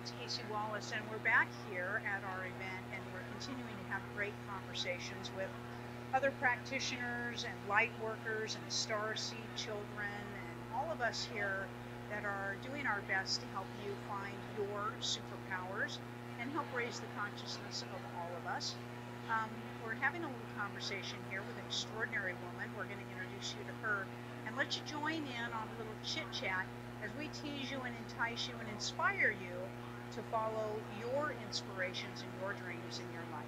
it's Casey Wallace, and we're back here at our event, and we're continuing to have great conversations with other practitioners and light workers and starseed children and all of us here that are doing our best to help you find your superpowers and help raise the consciousness of all of us. We're having a little conversation here with an extraordinary woman. We're going to introduce you to her and let you join in on a little chit-chat as we tease you and entice you and inspire you to follow your inspirations and your dreams in your life.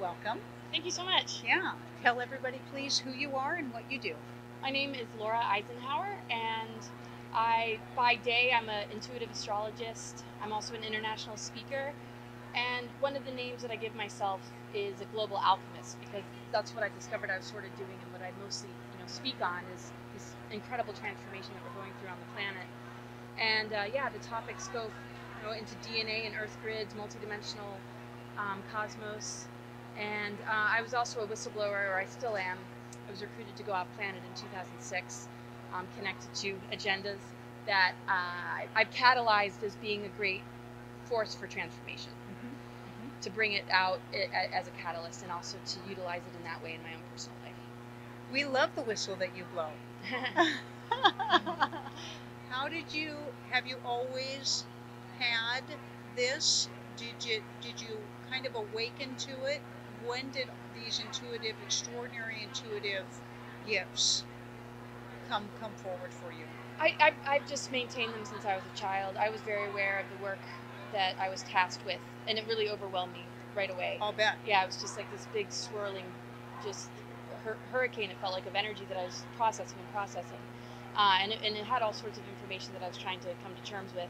Welcome. Thank you so much. Yeah. Tell everybody, please, who you are and what you do. My name is Laura Eisenhower, and by day, I'm an intuitive astrologist. I'm also an international speaker. And one of the names that I give myself is a global alchemist, because that's what I discovered I was sort of doing, and what I mostly speak on is this incredible transformation that we're going through on the planet. And yeah, the topics go into DNA and earth grids, multidimensional cosmos. And I was also a whistleblower, or I still am. I was recruited to go off planet in 2006, connected to agendas that I've catalyzed as being a great force for transformation. To bring it out as a catalyst, and also to utilize it in that way in my own personal life. We love the whistle that you blow. How did you, have you always had this? Did you kind of awaken to it? When did these extraordinary intuitive gifts come forward for you? I've just maintained them since I was a child. I was very aware of the work that I was tasked with, and it really overwhelmed me right away. I'll bet. Yeah, it was just like this big swirling, just hurricane, it felt like, of energy that I was processing. And it had all sorts of information that I was trying to come to terms with,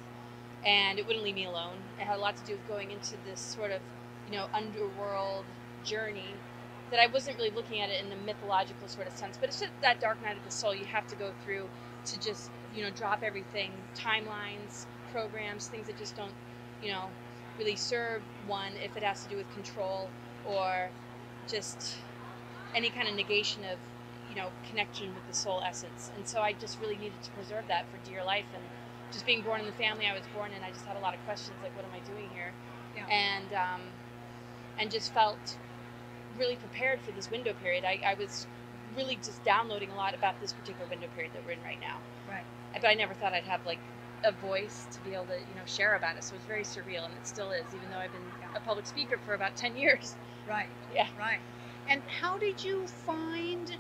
and it wouldn't leave me alone. It had a lot to do with going into this sort of, underworld journey that I wasn't really looking at it in the mythological sort of sense, but it's just that dark night of the soul you have to go through to just, drop everything, timelines, programs, things that just don't, really serve one, if it has to do with control or just any kind of negation of, connection with the soul essence. And so I just really needed to preserve that for dear life. And just being born in the family I was born in, I just had a lot of questions like, what am I doing here? Yeah. And just felt really prepared for this window period. I was really just downloading a lot about this particular window period that we're in right now. Right. But I never thought I'd have like a voice to be able to share about it, so it's very surreal, and it still is, even though I've been a public speaker for about 10 years. Right. Yeah. Right. And how did you find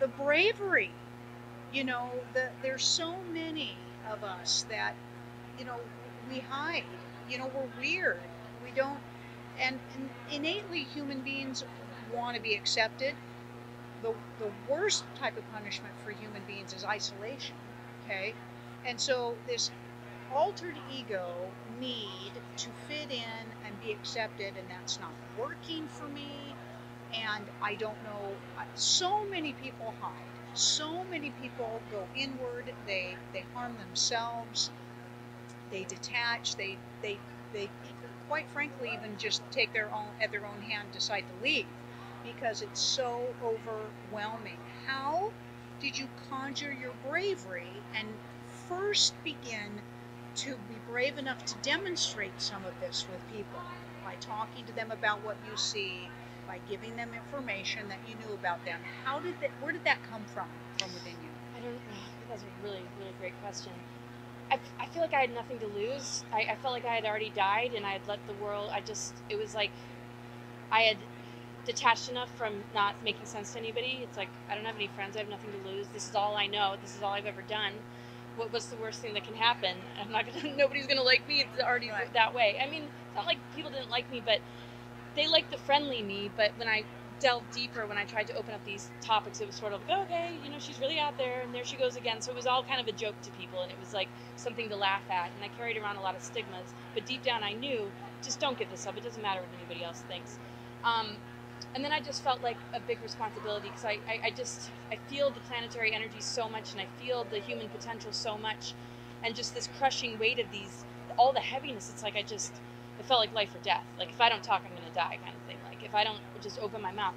the bravery? There's so many of us that we hide. We're weird. We don't. And innately, human beings want to be accepted. The worst type of punishment for human beings is isolation. Okay. And so this altered ego need to fit in and be accepted, and that's not working for me, and I don't know. So many people hide. So many people go inward. They harm themselves. They detach. They quite frankly even just take their own hand, decide to leave, because it's so overwhelming. How did you conjure your bravery and first begin to be brave enough to demonstrate some of this with people, by talking to them about what you see, by giving them information that you knew about them? How did that? Where did that come from within you? I don't know. That's a really, really great question. I feel like I had nothing to lose. I felt like I had already died, and I had let the world. It was like I had detached enough from not making sense to anybody. It's like, I don't have any friends. I have nothing to lose. This is all I know. This is all I've ever done. What's the worst thing that can happen? Nobody's gonna like me. It's already that way. I mean, it's not like people didn't like me, but they liked the friendly me. But when I delved deeper, when I tried to open up these topics, it was sort of like, oh, okay, she's really out there, and there she goes again. So it was all kind of a joke to people, and it was like something to laugh at. And I carried around a lot of stigmas, but deep down I knew, just don't give this up. It doesn't matter what anybody else thinks. And then I just felt like a big responsibility, because I feel the planetary energy so much, and I feel the human potential so much, and just this crushing weight of these, all the heaviness. It's like it felt like life or death. Like, if I don't talk, I'm gonna die, kind of thing. Like, if I don't just open my mouth,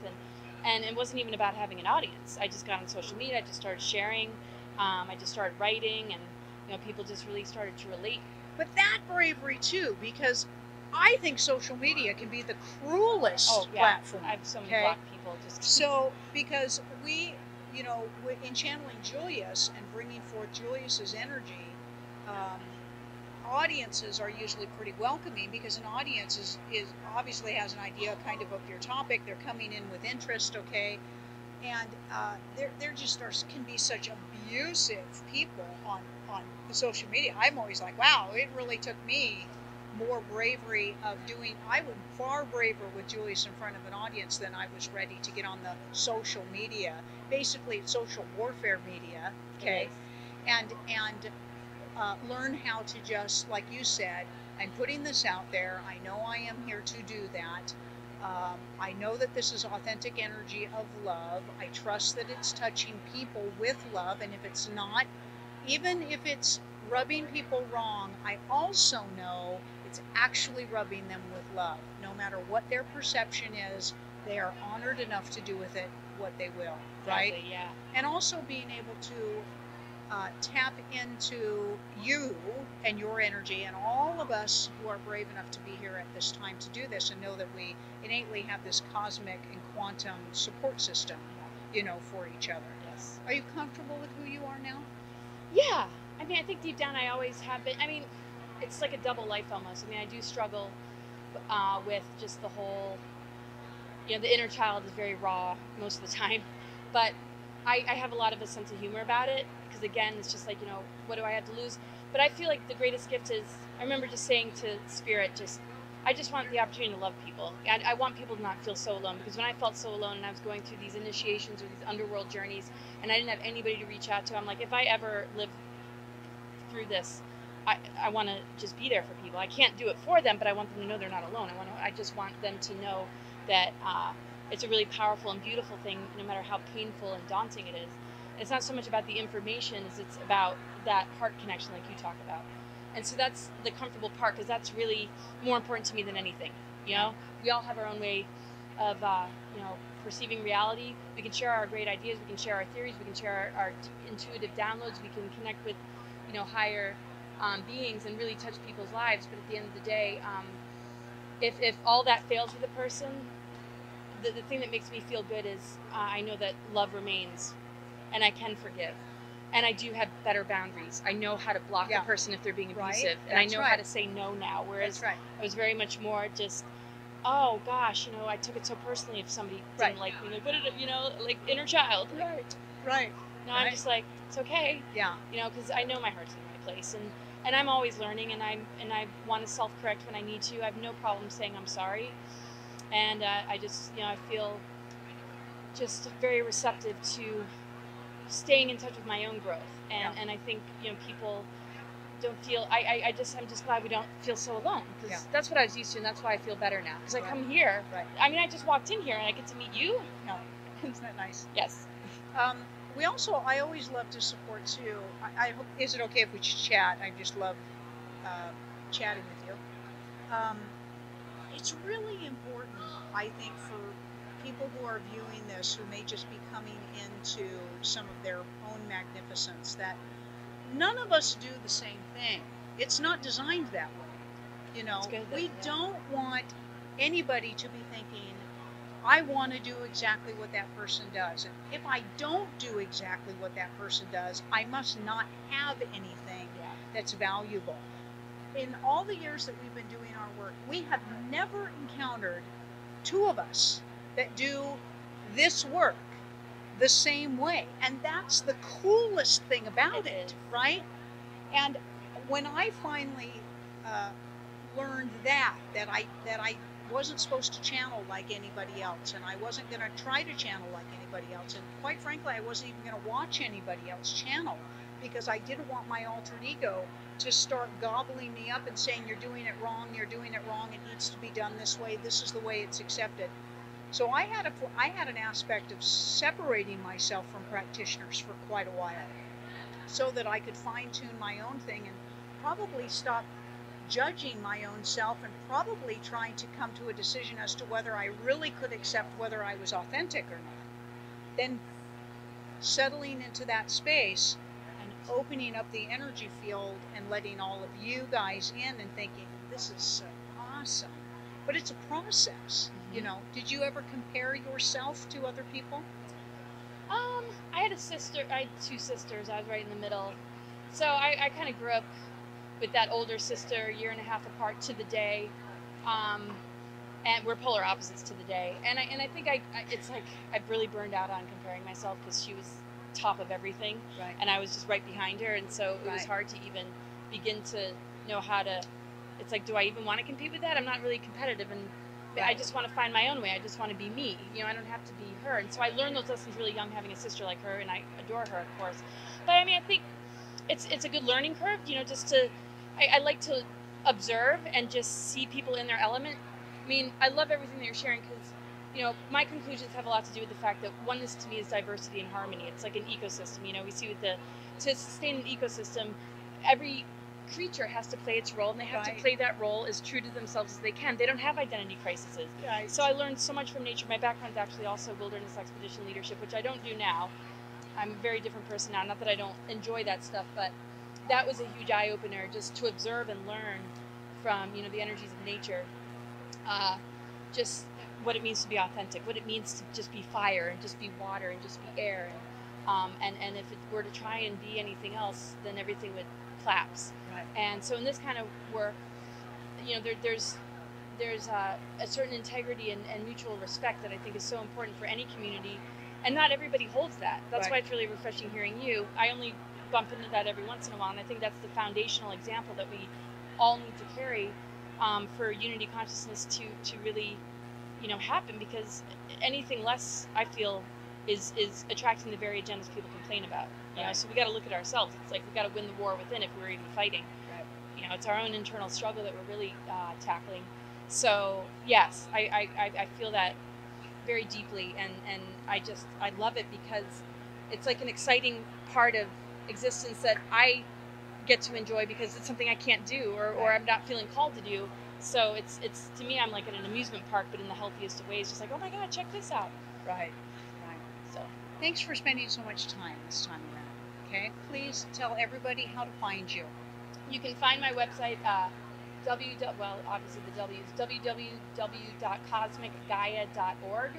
and it wasn't even about having an audience. I just got on social media. I just started sharing. I just started writing, and people just really started to relate But that bravery too, because I think social media can be the cruelest platform. I have so many black people just because we, you know, in channeling Julius and bringing forth Julius's energy, audiences are usually pretty welcoming, because an audience is obviously has an idea kind of your topic. They're coming in with interest, and there just can be such abusive people on the social media. I'm always like, wow, it really took me more bravery of doing. I was far braver with Julius in front of an audience than I was ready to get on the social media, basically social warfare media, and learn how to, just like you said, I'm putting this out there. I know I am here to do that. I know that this is authentic energy of love. I trust that it's touching people with love. And if it's not, even if it's rubbing people wrong, I also know it's actually rubbing them with love. No matter what their perception is, they are honored enough to do with it what they will, right? Yeah. And also being able to tap into you and your energy, and all of us who are brave enough to be here at this time to do this, and know that we innately have this cosmic and quantum support system, you know, for each other. Yes. Are you comfortable with who you are now? Yeah. I mean, I think deep down I always have been. I mean, it's like a double life almost. I mean, I do struggle with just the whole, you know, the inner child is very raw most of the time, but I have a lot of a sense of humor about it. Because again, it's just like, you know, what do I have to lose? But I feel like the greatest gift is, I remember just saying to Spirit, I just want the opportunity to love people. And I want people to not feel so alone, because when I felt so alone and I was going through these initiations or these underworld journeys and I didn't have anybody to reach out to, I'm like, if I ever live through this, I want to just be there for people. I can't do it for them, but I want them to know they're not alone. I just want them to know that it's a really powerful and beautiful thing, no matter how painful and daunting it is. It's not so much about the information as it's about that heart connection, like you talk about. And so that's the comfortable part, because that's really more important to me than anything. You know, we all have our own way of, you know, perceiving reality. We can share our great ideas. We can share our theories. We can share our intuitive downloads. We can connect with, you know, higher beings and really touch people's lives. But at the end of the day, if all that fails with a person, the thing that makes me feel good is I know that love remains. And I can forgive, and I do have better boundaries. I know how to block a person if they're being abusive, and I know how to say no now. Whereas I was very much more just, oh gosh, you know, I took it so personally if somebody didn't like me. Like, what did it, you know, like inner child. Now I'm just like, it's okay. You know, because I know my heart's in the right place, and I'm always learning, and I want to self-correct when I need to. I have no problem saying I'm sorry, and I just, you know, I feel just very receptive to staying in touch with my own growth, and I think, you know, people don't feel, I'm just glad we don't feel so alone, because that's what I was used to, and that's why I feel better now, because I come here, I mean, I just walked in here and I get to meet you. Isn't that nice? Yes. We also, I always love to support too, I hope, is it okay if we chat? I just love chatting with you. It's really important, I think, for people who are viewing this, who may just be coming into some of their own magnificence, that none of us do the same thing. It's not designed that way. You know, we don't want anybody to be thinking, I want to do exactly what that person does. And if I don't do exactly what that person does, I must not have anything that's valuable. In all the years that we've been doing our work, we have never encountered two of us that do this work the same way. And that's the coolest thing about it, right? And when I finally learned that I wasn't supposed to channel like anybody else, and I wasn't gonna try to channel like anybody else, and quite frankly, I wasn't even gonna watch anybody else channel, because I didn't want my alter ego to start gobbling me up and saying, you're doing it wrong, it needs to be done this way, this is the way it's accepted. So I had an aspect of separating myself from practitioners for quite a while, so that I could fine-tune my own thing and probably stop judging my own self, and probably trying to come to a decision as to whether I really could accept whether I was authentic or not. Then settling into that space and opening up the energy field and letting all of you guys in and thinking, this is so awesome. But it's a process, you know. Did you ever compare yourself to other people? I had a sister. I had two sisters. I was right in the middle. So I kind of grew up with that older sister, 1.5 years apart to the day. And we're polar opposites to the day. And I think it's like I've really burned out on comparing myself because she was top of everything. Right. And I was just right behind her. And so it was hard to even begin to know how to, it's like, do I even want to compete with that? I'm not really competitive. And I just want to find my own way. I just want to be me. You know, I don't have to be her. And so I learned those lessons really young, having a sister like her, and I adore her, of course. But I mean, I think it's a good learning curve, you know, just to, I like to observe and just see people in their element. I mean, I love everything that you're sharing because, you know, my conclusions have a lot to do with the fact that oneness to me is diversity and harmony. It's like an ecosystem, you know, we see with to sustain an ecosystem, every creature has to play its role, and they have to play that role as true to themselves as they can. They don't have identity crises. So I learned so much from nature. My background is actually also wilderness expedition leadership, which I don't do now. I'm a very different person now. Not that I don't enjoy that stuff, but that was a huge eye-opener just to observe and learn from, you know, the energies of nature. Just what it means to be authentic, what it means to just be fire and just be water and just be air. And if it were to try and be anything else, then everything would collapse. And so in this kind of work, you know, there's a certain integrity and mutual respect that I think is so important for any community, and not everybody holds that. That's why it's really refreshing hearing you. I only bump into that every once in a while, and I think that's the foundational example that we all need to carry for unity consciousness to really, you know, happen, because anything less, I feel, is attracting the very agendas people complain about. You know, so we got to look at ourselves. It's like we got to win the war within if we're even fighting. You know, it's our own internal struggle that we're really tackling. So yes, I feel that very deeply, and I love it because it's like an exciting part of existence that I get to enjoy because it's something I can't do or I'm not feeling called to do. So it's to me, I'm like in an amusement park, but in the healthiest of ways. Just like, oh my God, check this out. So thanks for spending so much time this time around. Okay, please tell everybody how to find you. You can find my website, www.cosmicgaia.org.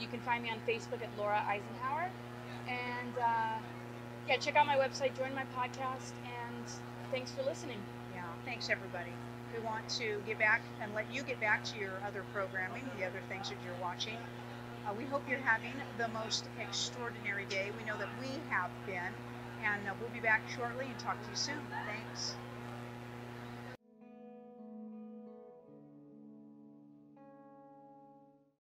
You can find me on Facebook at Laura Eisenhower. And yeah, check out my website, join my podcast, and thanks for listening. Yeah, thanks everybody. We want to get back and let you get back to your other programming, the other things that you're watching. We hope you're having the most extraordinary day. We know that we have been. And we'll be back shortly and talk to you soon. Thanks.